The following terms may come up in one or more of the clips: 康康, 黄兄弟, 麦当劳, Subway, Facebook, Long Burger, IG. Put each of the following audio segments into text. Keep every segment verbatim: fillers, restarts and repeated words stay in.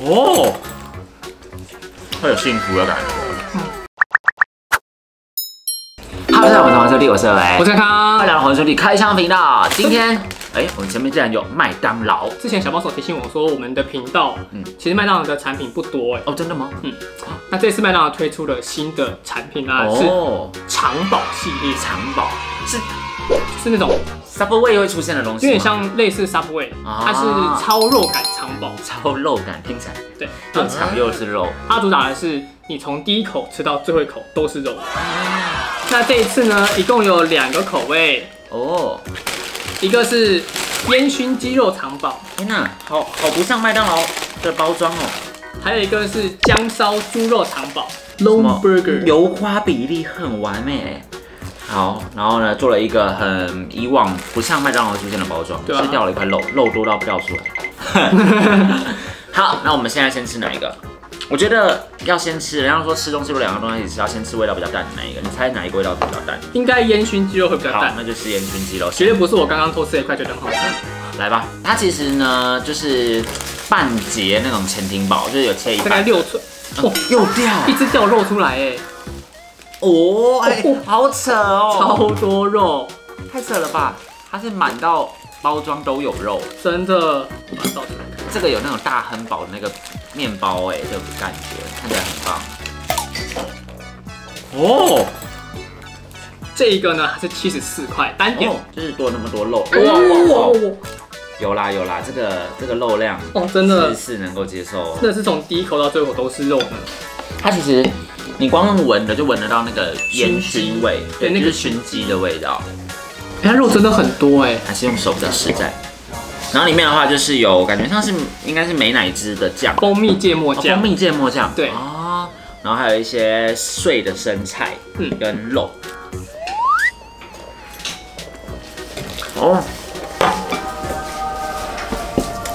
哦，会有幸福的感觉。嗯 大家好，我是黄兄弟，我是雷，我是康康，欢迎来到黄兄弟开箱频道。今天，哎、欸，我们前面竟然有麦当劳。之前小帮手提醒我说，我们的频道，嗯，其实麦当劳的产品不多、欸，哎，哦，真的吗？嗯，那这次麦当劳推出了新的产品啦、啊，哦、是肠堡系列，肠堡是是那种 Subway 会出现的东西，有点像类似 Subway，、啊、它是超肉感肠堡，超肉感听起来，对，又长又是肉。它主打的是你从第一口吃到最后一口都是肉。啊 那这一次呢，一共有两个口味哦， oh. 一个是烟熏鸡肉肠堡，天哪，好好不像麦当劳的包装哦。还有一个是姜烧猪肉肠堡 ，Long Burger， 油花比例很完美。好，然后呢，做了一个很以往不像麦当劳出现的包装，吃、啊、掉了一块肉，肉多到掉出来。好，那我们现在先吃哪一个？ 我觉得要先吃，人家说吃东西有两个东西一起吃，要先吃味道比较淡的那一个。你猜哪一个味道比较淡？应该烟熏鸡肉会比较淡。好，那就吃烟熏鸡肉，绝对不是我刚刚偷吃的一块觉得很好吃。来吧，它其实呢就是半截那种前庭堡，就是有切一半，大概六寸，哦，又掉，一只掉肉出来哎，哦，哎，好扯哦，超多肉，太扯了吧？它是满到包装都有肉，真的。这个有那种大亨堡的那个。 面包哎、欸，这种感觉看起来很棒哦。这一个呢还是七十四块单点、哦，就是多那么多肉。哇哇哇！有啦有啦，这个这个肉量哦，真的是能够接受。真的是从第一口到最后都是肉呢。它其实你光用闻的就闻得到那个烟熏味，对，那个熏鸡的味道。哎、欸，肉真的很多哎、欸，还是用手比较实在。 然后里面的话就是有感觉像是应该是美乃滋的酱，蜂蜜芥末酱，蜂蜜芥末酱，对啊，然后还有一些碎的生菜，嗯，跟肉。哦，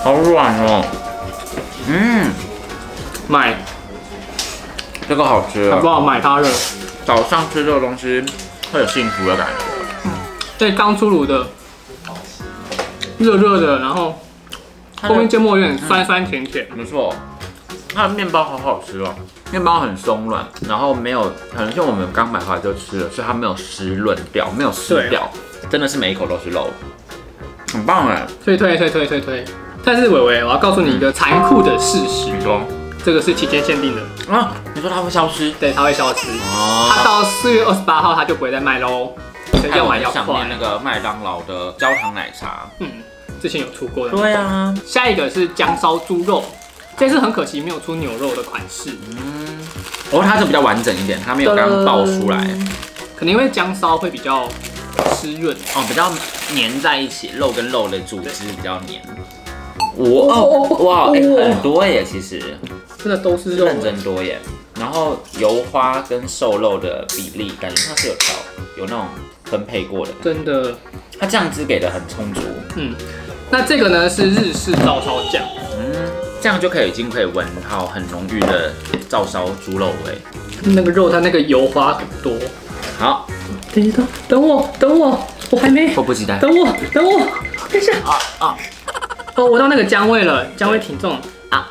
好软哦，嗯，买这个好吃，好不好？买它的早上吃这个东西会有幸福的感觉，对，刚出炉的。 热热的，然后后面芥末有点酸酸甜甜，没错。它的面包好好吃哦，面包很松软，然后没有，可能像我们刚买回来就吃了，所以它没有湿润掉，没有湿掉，真的是每一口都是肉，很棒哎！推推推推推推！但是伟伟，我要告诉你一个残酷的事实，你说这个是期间限定的啊？你说它会消失？对，它会消失。哦，它到四月二十八号它就不会再卖喽。 要买要快那个麦当劳的焦糖奶茶，嗯，之前有出过的。对啊，下一个是姜烧猪肉，这次很可惜没有出牛肉的款式。嗯，哦，它是比较完整一点，它没有刚刚爆出来，可能因为姜烧会比较湿润哦，比较粘在一起，肉跟肉的组织比较粘。哇哦哇，哎，很多耶，其实真的都是肉，认真多耶。然后油花跟瘦肉的比例，感觉它是有调，有那种。 分配过的，真的，它酱汁给的很充足。嗯，那这个呢是日式照烧酱，嗯，这样就可以已经可以闻到很浓郁的照烧猪肉味。那个肉它那个油花很多。好，等一下，等我，等我，我还没，迫不及待。等我，等我，等一下啊啊！哦，我到那个姜味了，姜味挺重啊。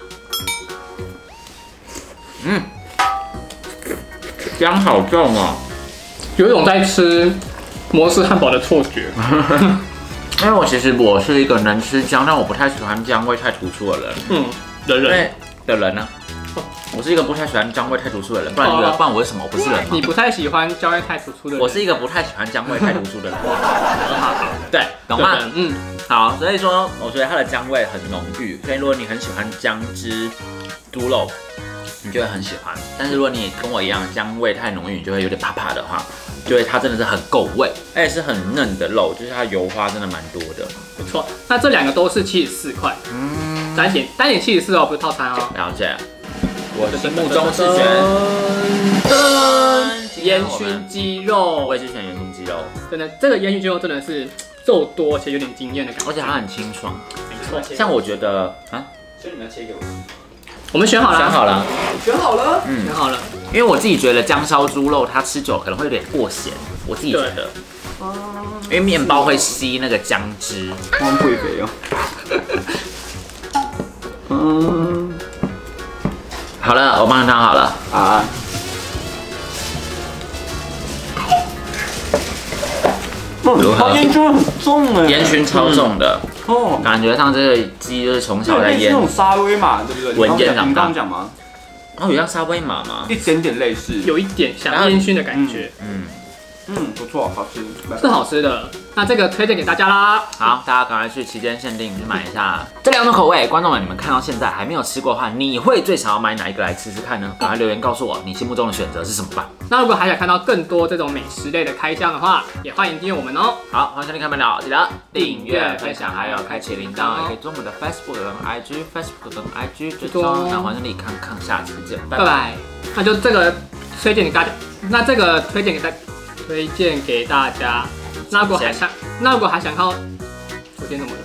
嗯，姜好重哦，有一种在吃。 摩斯汉堡的错觉，因为我其实我是一个能吃姜，但我不太喜欢姜味太突出的人。嗯，的人的人呢、啊？我是一个不太喜欢姜味太突出的人，不然你觉得，不然我是什么？我不是人吗？你不太喜欢姜味太突出的人。我是一个不太喜欢姜味太突出的人。对，懂吗？嗯，好，所以说我觉得它的姜味很浓郁，所以如果你很喜欢姜汁猪肉，你就会很喜欢。但是如果你跟我一样姜味太浓郁，你就会有点怕怕的话。 对，它真的是很够味，而且是很嫩的肉，就是它油花真的蛮多的，不错。那这两个都是七十四块，嗯，单点单点七十四哦，不是套餐哦。了解，我的心目中是选烟熏鸡肉，我也是选烟熏鸡肉。真的，这个烟熏鸡肉真的是肉多且有点惊艳的感觉，而且它很清爽，没错。像我觉得啊，所以你们要切给我。 我们选好了，选好了，选好了，嗯，选好了。因为我自己觉得姜烧猪肉它吃久可能会有点过咸，我自己觉得。哦。因为面包会吸那个姜汁。光不肥哦。嗯，好了，我帮你烫好了啊。如何？烟熏很重哎，烟熏超重的。哦，感觉上这个鸡就是从小在腌。这种沙威玛对不对？闻烟长大。哦，有像沙威玛吗？一点点类似，有一点像烟熏的感觉。嗯嗯，不错，好吃，是好吃的。那这个推荐给大家啦！好，大家赶快去期间限定去买一下这两种口味。观众们，你们看到现在还没有吃过的话，你会最想要买哪一个来吃吃看呢？赶快留言告诉我，你心目中的选择是什么吧。那如果还想看到更多这种美食类的开箱的话，也欢迎订阅我们哦。好，欢迎收听看门聊，记得订阅、分享，还有开启铃铛，也可以追我们的 Facebook 跟 I G、Facebook 跟 I G 追踪。那欢迎你看看，下期见，拜拜。那就这个推荐给大家，那这个推荐给大，推荐给大家。那如果还想，那如果还想看，昨天怎么了？